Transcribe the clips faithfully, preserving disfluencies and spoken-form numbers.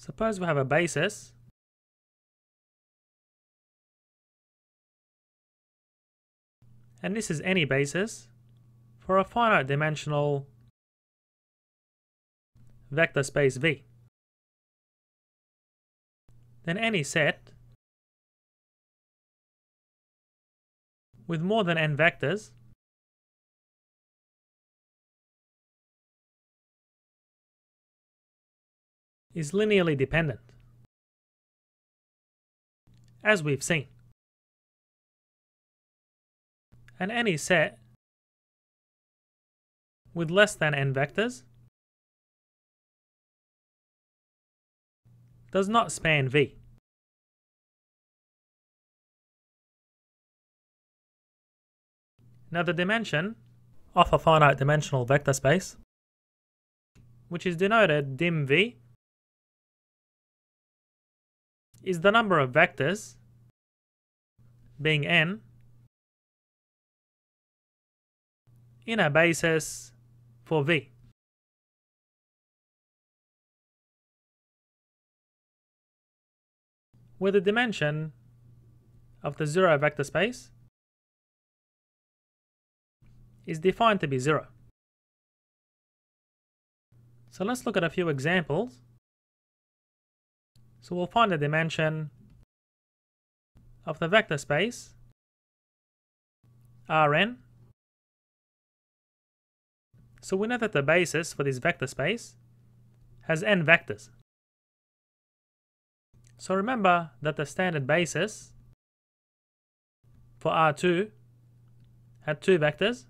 Suppose we have a basis. And this is any basis for a finite dimensional vector space V. Then any set with more than n vectors is linearly dependent, as we've seen. And any set with less than n vectors does not span V. Now the dimension of a finite dimensional vector space, which is denoted dim V, is the number of vectors, being n, in a basis for V. Where the dimension of the zero vector space is defined to be zero. So let's look at a few examples. So we'll find the dimension of the vector space Rn. So we know that the basis for this vector space has n vectors. So remember that the standard basis for R two had two vectors,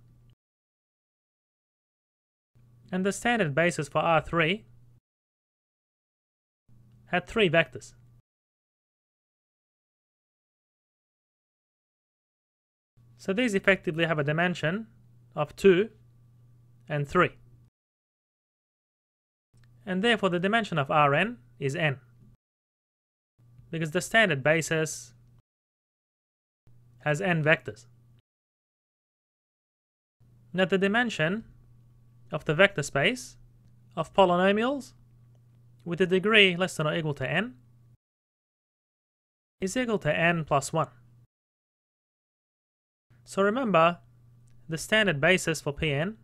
and the standard basis for R three had three vectors. So these effectively have a dimension of two and three. And therefore the dimension of Rn is n, because the standard basis has n vectors. Now the dimension of the vector space of polynomials with a degree less than or equal to n is equal to n plus one. So remember, the standard basis for Pn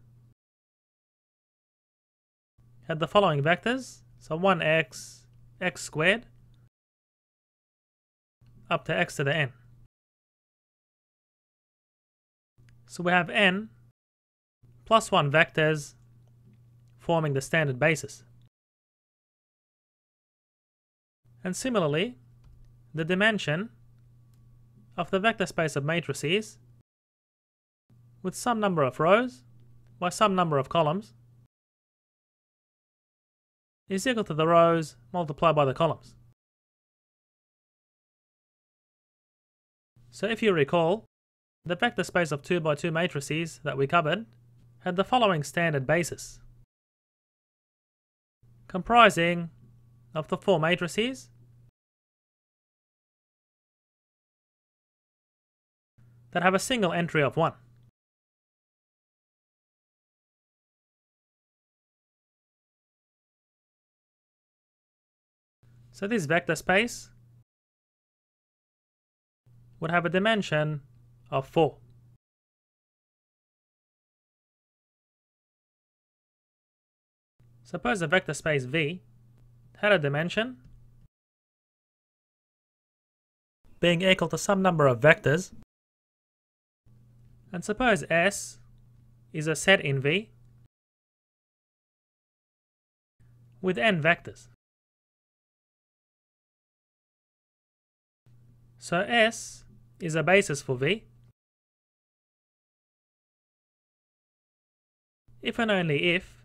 had the following vectors, so one x, x squared, up to x to the n. So we have n plus one vectors forming the standard basis. And similarly, the dimension of the vector space of matrices with some number of rows by some number of columns is equal to the rows multiplied by the columns. So if you recall, the vector space of two by two matrices that we covered had the following standard basis, comprising of the four matrices that have a single entry of one. So this vector space would have a dimension of four. Suppose the vector space V had a dimension being equal to some number of vectors, and suppose S is a set in V with n vectors. So S is a basis for V if and only if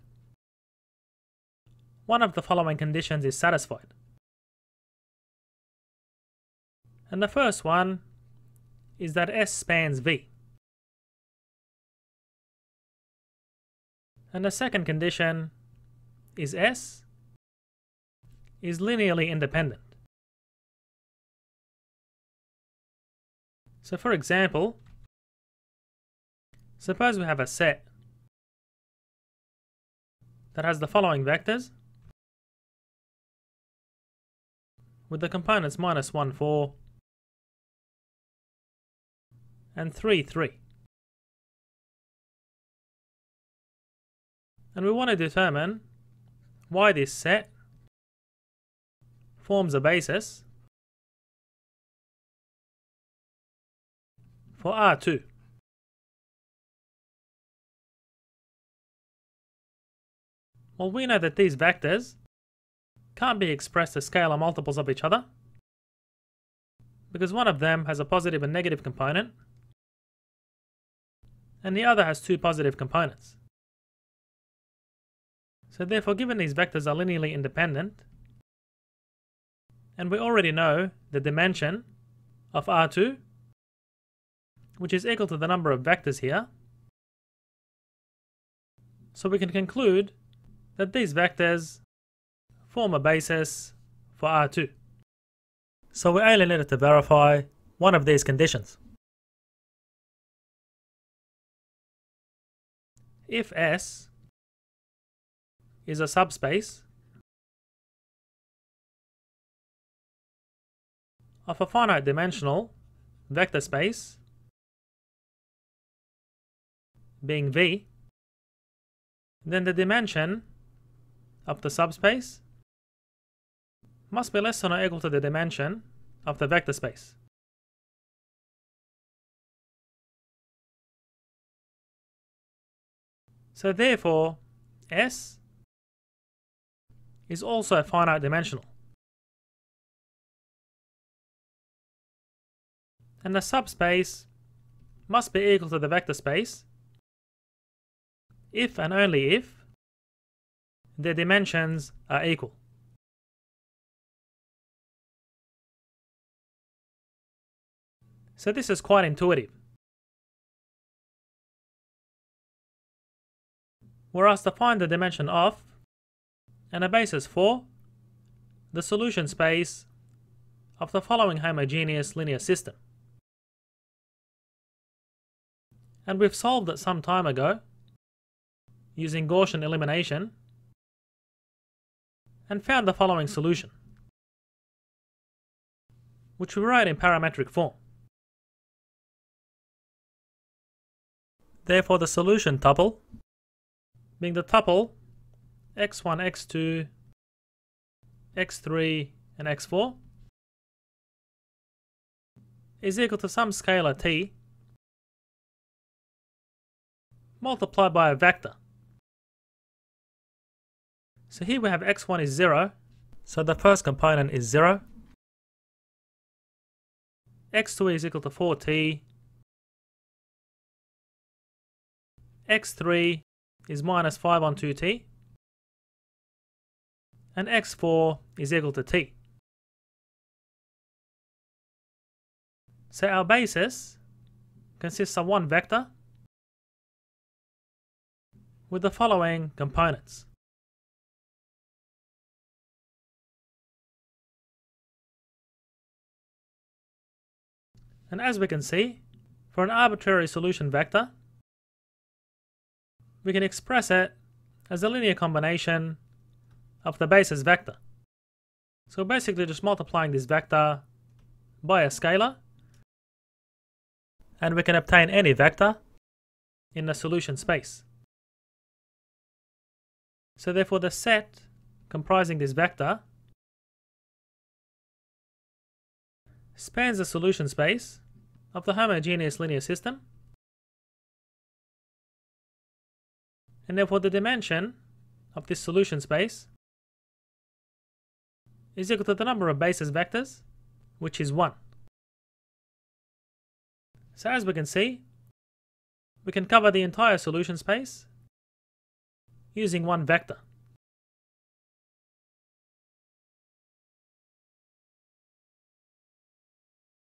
one of the following conditions is satisfied. And the first one is that S spans V. And the second condition is S is linearly independent. So for example, suppose we have a set that has the following vectors, with the components minus one, four and three, three. And we want to determine why this set forms a basis for R two. Well, we know that these vectors can't be expressed as scalar multiples of each other because one of them has a positive and negative component and the other has two positive components. So therefore, given these vectors are linearly independent, and we already know the dimension of R two, which is equal to the number of vectors here, so we can conclude that these vectors form a basis for R two. So we only needed to verify one of these conditions. If S is a subspace of a finite dimensional vector space, being V, then the dimension of the subspace must be less than or equal to the dimension of the vector space. So therefore, S is also finite dimensional. And the subspace must be equal to the vector space if and only if their dimensions are equal. So this is quite intuitive. We're asked to find the dimension of and a basis for the solution space of the following homogeneous linear system. And we've solved it some time ago using Gaussian elimination and found the following solution, which we wrote in parametric form. Therefore, the solution tuple, being the tuple x one, x two, x three and x four, is equal to some scalar t multiplied by a vector. So here we have x one is zero, so the first component is zero. x two is equal to four t. x three is minus five on two t. And x four is equal to t. So our basis consists of one vector with the following components. And as we can see, for an arbitrary solution vector, we can express it as a linear combination of the basis vector. So basically just multiplying this vector by a scalar, and we can obtain any vector in the solution space. So therefore, the set comprising this vector spans the solution space of the homogeneous linear system, and therefore the dimension of this solution space is equal to the number of basis vectors, which is one. So as we can see, we can cover the entire solution space using one vector.